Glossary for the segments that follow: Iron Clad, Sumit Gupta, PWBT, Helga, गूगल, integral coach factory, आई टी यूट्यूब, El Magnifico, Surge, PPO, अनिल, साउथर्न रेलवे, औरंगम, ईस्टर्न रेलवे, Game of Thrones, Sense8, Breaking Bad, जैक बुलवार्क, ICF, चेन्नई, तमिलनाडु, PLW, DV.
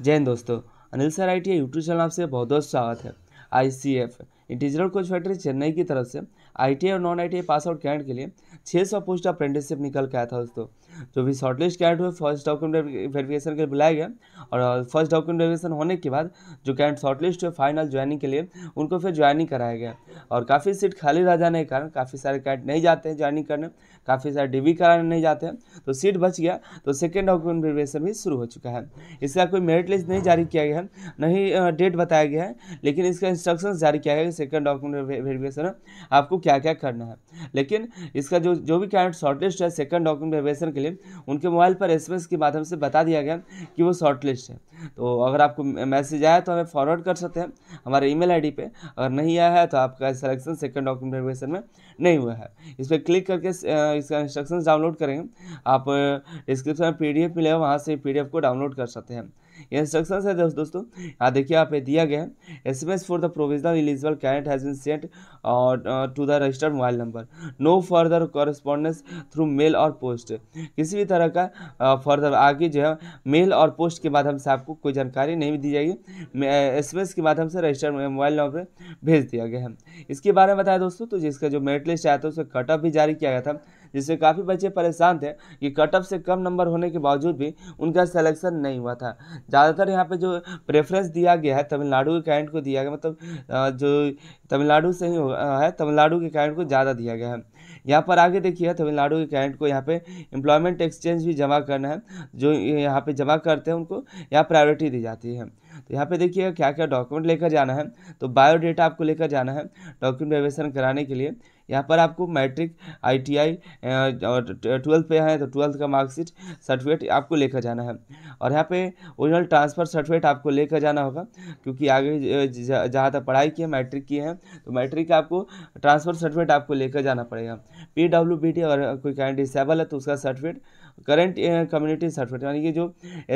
जय हिंद दोस्तों, अनिल sir आई टी यूट्यूब channel आपसे बहुत बहुत स्वागत है। ICF integral coach factory चेन्नई की तरफ से ITI और non ITI pass out candidate के लिए 600 पोस्ट अप्रेंटिसशिप निकल के आया था दोस्तों। जो भी शॉर्टलिस्ट कैंडिडेट हुए फर्स्ट डॉक्यूमेंट वेरिफिकेशन के लिए बुलाया गया और फर्स्ट डॉक्यूमेंट वेरिफिकेशन होने के बाद जो कैंडिडेट शॉर्टलिस्ट हुए फाइनल ज्वाइनिंग के लिए उनको फिर ज्वाइनिंग कराया गया। और काफ़ी सीट खाली रह जाने के कारण काफ़ी सारे कैंडिडेट नहीं जाते हैं ज्वाइनिंग करने, काफ़ी सारे DV कराने नहीं जाते हैं, तो सीट बच गया। तो सेकेंड डॉक्यूमेंट वेरिफिकेशन भी शुरू हो चुका है। इसका कोई मेरिट लिस्ट नहीं जारी किया गया है, न ही डेट बताया गया है, लेकिन इसका इंस्ट्रक्शन जारी किया गया कि सेकेंड डॉक्यूमेंट वेरिफिकेशन आपको क्या क्या करना है। लेकिन इसका जो भी कैंडिडेट शॉर्टलिस्ट है सेकंड डॉक्यूमेंट वेरिफिकेशन के लिए उनके मोबाइल पर SMS के माध्यम से बता दिया गया कि वो शॉर्टलिस्ट है। तो अगर आपको मैसेज आया तो हमें फॉरवर्ड कर सकते हैं हमारे email ID पे। अगर नहीं आया है तो आपका सिलेक्शन सेकंड डॉक्यूमेंट वेरिफिकेशन में नहीं हुआ है। इस पर क्लिक करके इसका इंस्ट्रक्शन डाउनलोड करेंगे। आप डिस्क्रिप्शन में PDF मिलेगा, वहाँ से PDF को डाउनलोड कर सकते हैं। ये इंस्ट्रक्शंस है दोस्तों। यहाँ देखिए आप पे दिया गया है SMS for the provisional eligible candidate has been sent to the registered mobile number, no further correspondence through mail और पोस्ट। किसी भी तरह का फर्दर आगे जो है मेल और पोस्ट के माध्यम से आपको कोई जानकारी नहीं दी जाएगी। SMS के माध्यम से रजिस्टर्ड मोबाइल नंबर भेज दिया गया है। इसके बारे में बताया दोस्तों, तो जिसका जो मेरिट लिस्ट आया था उसमें कट ऑफ भी जारी किया गया था, जिससे काफ़ी बच्चे परेशान थे कि कट ऑफ से कम नंबर होने के बावजूद भी उनका सिलेक्शन नहीं हुआ था। ज़्यादातर यहाँ पे जो प्रेफरेंस दिया गया है तमिलनाडु के कैंडिडेट को दिया गया, मतलब जो तमिलनाडु से ही है तमिलनाडु के कैंडिडेट को ज़्यादा दिया गया है। यहाँ पर आगे देखिए तमिलनाडु के कैंडिडेट को यहाँ पे एम्प्लॉयमेंट एक्सचेंज भी जमा करना है, जो यहाँ पे जमा करते हैं उनको यहाँ प्रायोरिटी दी जाती है। तो यहाँ पे देखिए क्या क्या डॉक्यूमेंट लेकर जाना है। तो बायोडेटा आपको लेकर जाना है डॉक्यूमेंट वेरिफिकेशन कराने के लिए। यहाँ पर आपको मैट्रिक, ITI और 12th पे है तो 12th का मार्कशीट सर्टिफिकेट आपको लेकर जाना है। और यहाँ पे ओरिजिनल ट्रांसफ़र सर्टिफिकेट आपको लेकर जाना होगा, क्योंकि आगे जहाँ तक पढ़ाई की है मैट्रिक की है तो मैट्रिक का आपको ट्रांसफ़र सर्टिफिकेट आपको लेकर जाना पड़ेगा। PWBT और कोई कैंडिडेट डिसेबल है तो उसका सर्टिफिकेट, करंट कम्युनिटी सर्टिफिकेट यानी कि जो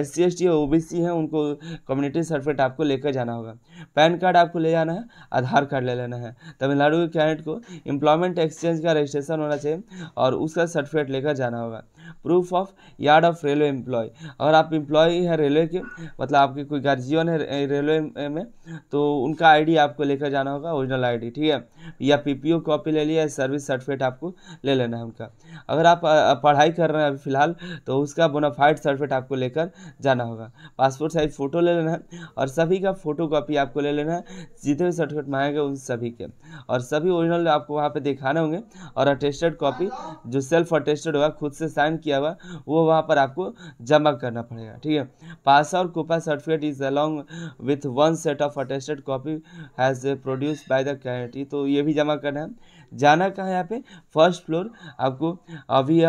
SC ST और OBC हैं उनको कम्युनिटी सर्टिफिकेट आपको लेकर जाना होगा। पैन कार्ड आपको ले जाना है, आधार कार्ड ले लेना है। तमिलनाडु के कैंडिडेट को एम्प्लॉयमेंट एक्सचेंज का रजिस्ट्रेशन होना चाहिए और उसका सर्टिफिकेट लेकर जाना होगा। Proof of yard of railway employ, अगर आप एम्प्लॉय हैं रेलवे के, मतलब आपके कोई गार्जियन है रेलवे में, तो उनका ID आपको लेकर जाना होगा, ओरिजिनल ID, ठीक है। या PPO कॉपी ले लिया, सर्विस सर्टिफिकेट आपको ले लेना है उनका। अगर आप पढ़ाई कर रहे हैं अभी फिलहाल तो उसका बोनाफाइड सर्टिफिकेट आपको लेकर जाना होगा। पासपोर्ट साइज फ़ोटो ले लेना है और सभी का फोटो कॉपी आपको ले लेना है, जितने भी सर्टिफिकेट मांगेंगे उन सभी के, और सभी ओरिजिनल आपको वहाँ पे दिखाने होंगे। और अटेस्टेड कॉपी जो सेल्फ अटेस्टेड होगा, खुद से साइन किया हुआ, वो वहाँ पर आपको जमा करना पड़ेगा, ठीक है। पास और COPA certificate is along with one set of attested copy has produce by the candidate, तो ये भी जमा करना है। जाना कहाँ है यहाँ पे फर्स्ट फ्लोर आपको अभी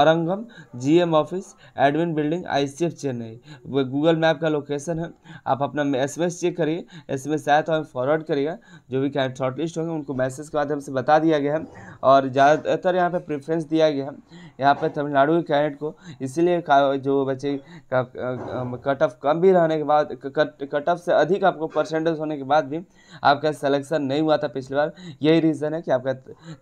औरंगम GM office admin building ICF चेन्नई, गूगल map का लोकेशन है। आप अपना SMS चेक करिए, SMS आया तो हमें फॉरवर्ड करिएगा। जो भी कैंडिडेट शॉर्टलिस्ट होंगे उनको मैसेज के माध्यम से बता दिया गया है। और ज़्यादातर यहाँ पे प्रेफरेंस दिया गया है यहाँ पे तमिलनाडु के कैंडिडेट को, इसीलिए जो बच्चे कट ऑफ कम भी रहने के बाद, कट ऑफ से अधिक आपको परसेंटेज होने के बाद भी आपका सिलेक्शन नहीं हुआ था पिछली बार। यही रीज़न है कि आपका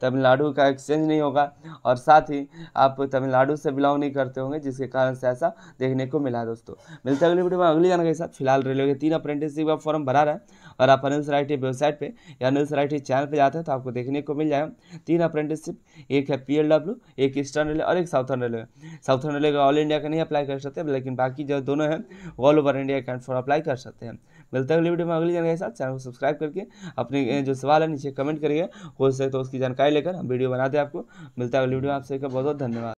तमिलनाडु का एक्सचेंज नहीं होगा और साथ ही आप तमिलनाडु से बिलोंग नहीं करते होंगे, जिसके कारण से ऐसा देखने को मिला है दोस्तों। मिलते हैं अगली वीडियो में अगली जानकारी के साथ। फिलहाल रेलवे के 3 अप्रेंटिसशिप का फॉर्म भरा रहा है और आप अनिल sir I T website पे या अनिल sir I T channel पे जाते हैं तो आपको देखने को मिल जाएगा 3 अप्रेंटिसशिप। एक है PLW, एक ईस्टर्न रेलवे और एक साउथर्न रेलवे। साउथर्न रेलवे का ऑल इंडिया का नहीं अप्लाई कर सकते, लेकिन बाकी जो दोनों हैं ऑल ओवर इंडिया का फॉर्म अप्लाई कर सकते हैं। मिलते हैं अगली वीडियो में अगली जानकारी के साथ। चैनल को सब्सक्राइब करके अपने जो सवाल है नीचे कमेंट करिए, हो सके तो उसकी जानकारी लेकर हम वीडियो बनाते हैं आपको। मिलता है अगली वीडियो में, आप सभी का बहुत बहुत धन्यवाद।